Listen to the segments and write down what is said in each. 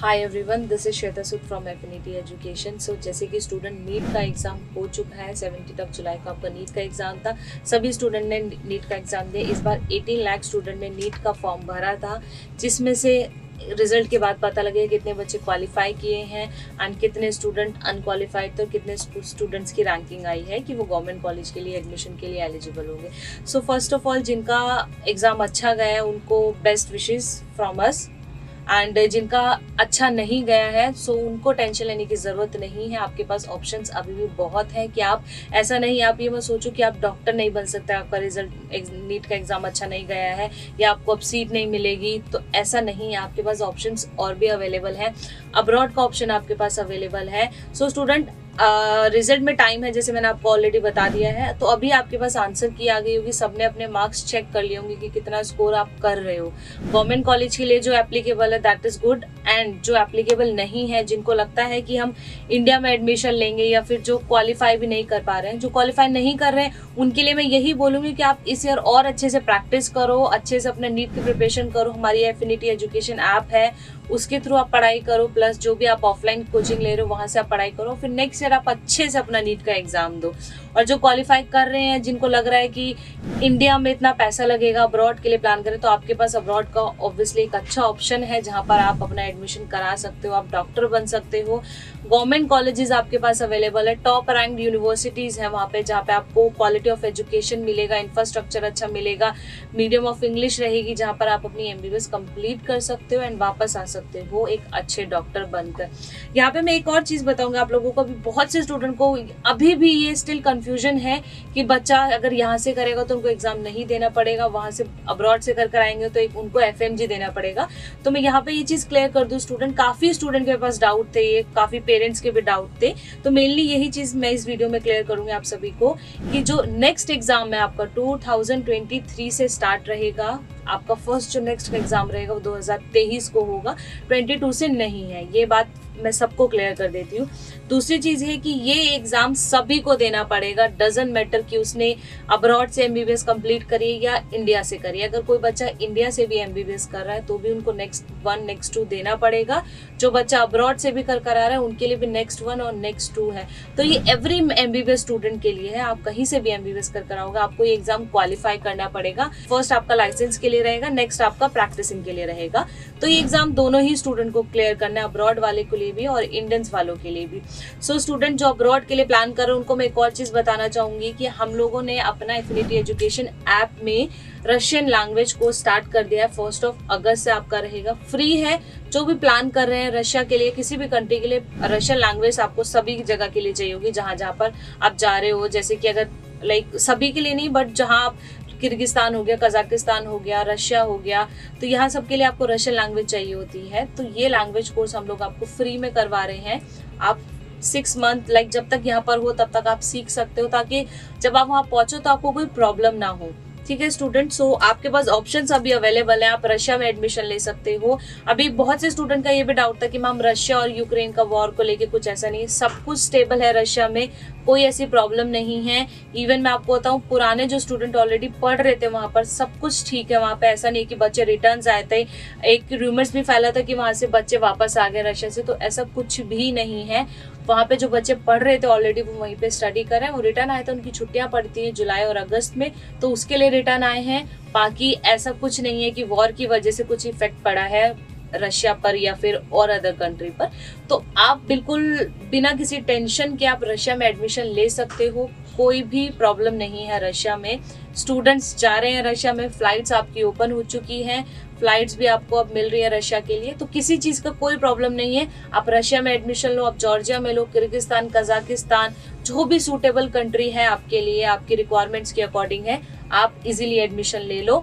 Hi everyone, this is Shweta from Affinity Education. So जैसे कि student NEET का exam हो चुका है, 17 जुलाई को आपका नीट का एग्ज़ाम था। सभी स्टूडेंट ने नीट का एग्ज़ाम दिया। इस बार 18 लाख स्टूडेंट ने नीट का फॉर्म भरा था, जिसमें से रिजल्ट के बाद पता लगेगा कितने बच्चे क्वालिफाई किए हैं एंड कितने स्टूडेंट अनक्वालिफाइड थे, कितने स्टूडेंट्स की रैंकिंग आई है कि वो गवर्नमेंट कॉलेज के लिए एडमिशन के लिए एलिजिबल होंगे। सो फर्स्ट ऑफ ऑल, जिनका एग्ज़ाम अच्छा गया उनको best wishes from us, and जिनका अच्छा नहीं गया है सो उनको टेंशन लेने की ज़रूरत नहीं है। आपके पास ऑप्शंस अभी भी बहुत हैं कि आप ऐसा नहीं, आप ये मत सोचो कि आप डॉक्टर नहीं बन सकते, आपका रिजल्ट नीट का एग्ज़ाम अच्छा नहीं गया है या आपको अब सीट नहीं मिलेगी, तो ऐसा नहीं है। आपके पास ऑप्शंस और भी अवेलेबल हैं, अब्रॉड का ऑप्शन आपके पास अवेलेबल है। सो स्टूडेंट, रिजल्ट में टाइम है, जैसे मैंने आपको ऑलरेडी बता दिया है। तो अभी आपके पास आंसर की आ गई होगी, सबने अपने मार्क्स चेक कर लिए होंगे कि कितना स्कोर आप कर रहे हो। गवर्नमेंट कॉलेज के लिए जो एप्लीकेबल है दैट इज़ गुड, एंड जो एप्लीकेबल नहीं है, जिनको लगता है कि हम इंडिया में एडमिशन लेंगे या फिर जो क्वालिफाई भी नहीं कर पा रहे हैं, जो क्वालिफाई नहीं कर रहे हैं, उनके लिए मैं यही बोलूँगी कि आप इस ईयर और अच्छे से प्रैक्टिस करो, अच्छे से अपने नीट की प्रिपरेशन करो। हमारी एफिनिटी एजुकेशन ऐप है, उसके थ्रू आप पढ़ाई करो, प्लस जो भी आप ऑफलाइन कोचिंग ले रहे हो वहाँ से आप पढ़ाई करो। फिर नेक्स्ट ईयर आप अच्छे से अपना नीट का एग्ज़ाम दो। और जो क्वालिफाई कर रहे हैं, जिनको लग रहा है कि इंडिया में इतना पैसा लगेगा, अब्रॉड के लिए प्लान करें, तो आपके पास अब्रॉड का ऑब्वियसली एक अच्छा ऑप्शन है जहाँ पर आप अपना एडमिशन करा सकते हो, आप डॉक्टर बन सकते हो। गवर्नमेंट कॉलेजेस आपके पास अवेलेबल है, टॉप रैंक्ड यूनिवर्सिटीज़ हैं वहाँ पर, जहाँ पर आपको क्वालिटी ऑफ एजुकेशन मिलेगा, इंफ्रास्ट्रक्चर अच्छा मिलेगा, मीडियम ऑफ इंग्लिश रहेगी, जहाँ पर आप अपनी MBBS कंप्लीट कर सकते हो एंड वापस आ सकते हो एक अच्छे डॉक्टर बनकर। यहाँ पे मैं एक और चीज़ बताऊंगा आप लोगों को, भी बहुत से स्टूडेंट को अभी भी ये स्टिल कंफ्यूजन है कि बच्चा अगर यहाँ से करेगा तो उनको एग्ज़ाम नहीं देना पड़ेगा, वहाँ से अब्रॉड से कर आएंगे तो उनको FMG देना पड़ेगा। तो मैं यहाँ पे ये चीज़ क्लियर कर दूँ स्टूडेंट, काफ़ी स्टूडेंट के पास डाउट थे, ये काफ़ी पेरेंट्स के भी डाउट थे, तो मेनली यही चीज़ मैं इस वीडियो में क्लियर करूँगी आप सभी को कि जो नेक्स्ट एग्ज़ाम है आपका 2023 से स्टार्ट रहेगा। आपका फर्स्ट जो नेक्स्ट एग्ज़ाम रहेगा वो 2023 को होगा, 22 से नहीं है। ये बात मैं सबको क्लियर कर देती हूँ। दूसरी चीज़ है कि ये एग्ज़ाम सभी को देना पड़ेगा, डजेंट मैटर कि उसने अब्रॉड से MBBS कंप्लीट करिए या इंडिया से करिए। अगर कोई बच्चा इंडिया से भी MBBS कर रहा है तो भी उनको नेक्स्ट 1, नेक्स्ट 2 देना पड़ेगा। जो बच्चा अब्रॉड से भी करा रहा है उनके लिए भी नेक्स्ट 1 और नेक्स्ट 2 है। तो ये एवरी MBBS स्टूडेंट के लिए है। आप कहीं से भी MBBS कराओगे, आपको ये एग्ज़ाम क्वालिफाई करना पड़ेगा। फर्स्ट आपका लाइसेंस के लिए रहेगा, नेक्स्ट आपका प्रैक्टिसिंग के लिए रहेगा। तो ये एग्ज़ाम दोनों ही स्टूडेंट को क्लियर करना है, अब्रॉड वाले के भी और इंडियंस वालों के लिए भी। सो स्टूडेंट, जो अब्रॉड के लिए प्लान कर रहे हैं उनको मैं एक और चीज़ बताना चाहूँगी कि हम लोगों ने अपना एफिनिटी एजुकेशन ऐप में रशियन लैंग्वेज को स्टार्ट कर दिया है। 1 अगस्त से आपका रहेगा, फ्री है। जो भी प्लान कर रहे हैं रशिया के लिए, किसी भी कंट्री के लिए, रशियन लैंग्वेज आपको सभी जगह के लिए चाहिए होगी जहाँ जहाँ पर आप जा रहे हो। जैसे कि अगर सभी के लिए नहीं, बट जहाँ आप किर्गिस्तान हो गया, कजाकिस्तान हो गया, रशिया हो गया, तो यहाँ सब के लिए आपको रशियन लैंग्वेज चाहिए होती है। तो ये लैंग्वेज कोर्स हम लोग आपको फ्री में करवा रहे हैं। आप 6 मंथ जब तक यहाँ पर हो तब तक आप सीख सकते हो, ताकि जब आप वहाँ पहुँचो तो आपको कोई प्रॉब्लम ना हो। ठीक है स्टूडेंट, सो आपके पास ऑप्शंस अभी अवेलेबल हैं। आप रशिया में एडमिशन ले सकते हो। अभी बहुत से स्टूडेंट का ये भी डाउट था कि मैम रशिया और यूक्रेन का वॉर को लेके कुछ ऐसा नहीं है, सब कुछ स्टेबल है। रशिया में कोई ऐसी प्रॉब्लम नहीं है। इवन मैं आपको बताऊँ, पुराने जो स्टूडेंट ऑलरेडी पढ़ रहे थे वहाँ पर सब कुछ ठीक है। वहाँ पर ऐसा नहीं कि बच्चे रिटर्न आए थे, एक रूमर्स भी फैला था कि वहाँ से बच्चे वापस आ गए रशिया से, तो ऐसा कुछ भी नहीं है। वहाँ पे जो बच्चे पढ़ रहे थे ऑलरेडी वो वहीं पे स्टडी कर रहे हैं। वो रिटर्न आए थे, उनकी छुट्टियाँ पड़ती हैं जुलाई और अगस्त में, तो उसके लिए रिटर्न आए हैं। बाकी ऐसा कुछ नहीं है कि वॉर की वजह से कुछ इफेक्ट पड़ा है रशिया पर या फिर और अदर कंट्री पर। तो आप बिल्कुल बिना किसी टेंशन के आप रशिया में एडमिशन ले सकते हो। कोई भी प्रॉब्लम नहीं है रशिया में। स्टूडेंट्स जा रहे हैं रशिया में, फ़्लाइट्स आपकी ओपन हो चुकी हैं, फ़्लाइट्स भी आपको अब मिल रही है रशिया के लिए, तो किसी चीज़ का कोई प्रॉब्लम नहीं है। आप रशिया में एडमिशन लो, आप जॉर्जिया में लो, किर्गिस्तान, कजाकिस्तान, जो भी सूटेबल कंट्री है आपके लिए, आपकी रिक्वायरमेंट्स के अकॉर्डिंग है, आप इजीली एडमिशन ले लो।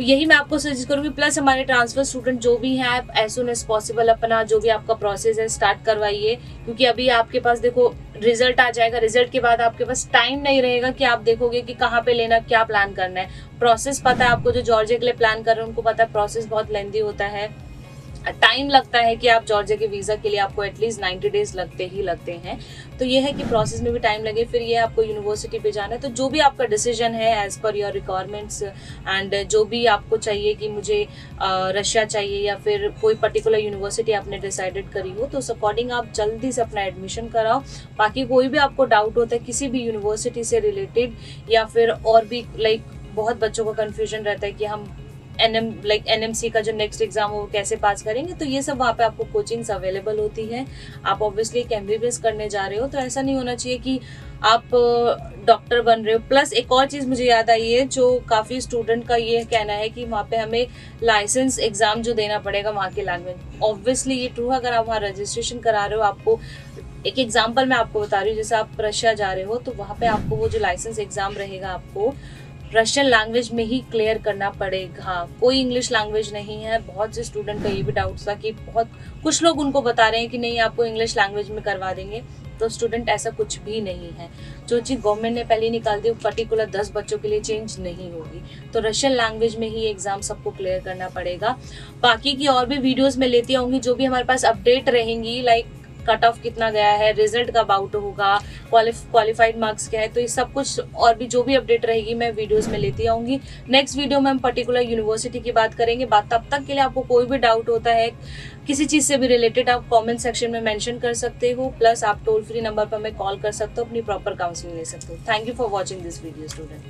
यही मैं आपको सजेस्ट करूँगी। प्लस हमारे ट्रांसफ़र स्टूडेंट जो भी हैं, आप एज सून एज पॉसिबल अपना जो भी आपका प्रोसेस है स्टार्ट करवाइए, क्योंकि अभी आपके पास देखो रिजल्ट आ जाएगा। रिजल्ट के बाद आपके पास टाइम नहीं रहेगा कि आप देखोगे कि कहाँ पे लेना, क्या प्लान करना है। प्रोसेस पता है आपको, जो जॉर्जिया के लिए प्लान कर रहे हैं उनको पता है प्रोसेस बहुत लेंथी होता है। टाइम लगता है कि आप जॉर्जिया के वीज़ा के लिए आपको एटलीस्ट 90 डेज लगते ही लगते हैं। तो ये है कि प्रोसेस में भी टाइम लगे, फिर ये आपको यूनिवर्सिटी पे जाना है। तो जो भी आपका डिसीजन है as per your requirements and जो भी आपको चाहिए कि मुझे रशिया चाहिए या फिर कोई पर्टिकुलर यूनिवर्सिटी आपने डिसाइडेड करी हो तो उस अकॉर्डिंग आप जल्दी से अपना एडमिशन कराओ। बाकी कोई भी आपको डाउट होता है किसी भी यूनिवर्सिटी से रिलेटेड या फिर और भी लाइक बहुत बच्चों का कन्फ्यूजन रहता है कि हम एनएमसी का जो नेक्स्ट एग्ज़ाम हो वो कैसे पास करेंगे, तो ये सब वहाँ पे आपको कोचिंग्स अवेलेबल होती है। आप ऑब्वियसली एक MBBS करने जा रहे हो तो ऐसा नहीं होना चाहिए कि आप डॉक्टर बन रहे हो। प्लस एक और चीज़ मुझे याद आई है जो काफ़ी स्टूडेंट का ये कहना है कि वहाँ पे हमें लाइसेंस एग्ज़ाम जो देना पड़ेगा वहाँ के लैंग्वेज। ऑब्वियसली ये ट्रू है, अगर आप वहाँ रजिस्ट्रेशन करा रहे हो, आपको एक एग्जाम्पल मैं आपको बता रही हूँ, जैसे आप रशिया जा रहे हो तो वहाँ पर आपको वो जो लाइसेंस एग्ज़ाम रहेगा आपको रशियन लैंग्वेज में ही क्लियर करना पड़ेगा, कोई इंग्लिश लैंग्वेज नहीं है। बहुत से स्टूडेंट का ये भी डाउट था कि बहुत कुछ लोग उनको बता रहे हैं कि नहीं आपको इंग्लिश लैंग्वेज में करवा देंगे, तो स्टूडेंट ऐसा कुछ भी नहीं है। जो चीज़ गवर्नमेंट ने पहले निकाल दी वो पर्टिकुलर 10 बच्चों के लिए चेंज नहीं होगी, तो रशियन लैंग्वेज में ही एग्ज़ाम सबको क्लियर करना पड़ेगा। बाकी की और भी वीडियोज़ में लेती आऊँगी जो भी हमारे पास अपडेट रहेंगी, लाइक कट ऑफ कितना गया है, रिजल्ट कब आउट होगा, क्वालिफाइड मार्क्स क्या है, तो ये सब कुछ और भी जो भी अपडेट रहेगी मैं वीडियोस में लेती आऊँगी। नेक्स्ट वीडियो में हम पर्टिकुलर यूनिवर्सिटी की बात करेंगे। बात तब तक के लिए आपको कोई भी डाउट होता है किसी चीज़ से भी रिलेटेड आप कमेंट सेक्शन में मेंशन कर सकते हो। प्लस आप टोल फ्री नंबर पर हमें कॉल कर सकते हो, अपनी प्रॉपर काउंसलिंग ले सकते हो। Thank you for watching this video student.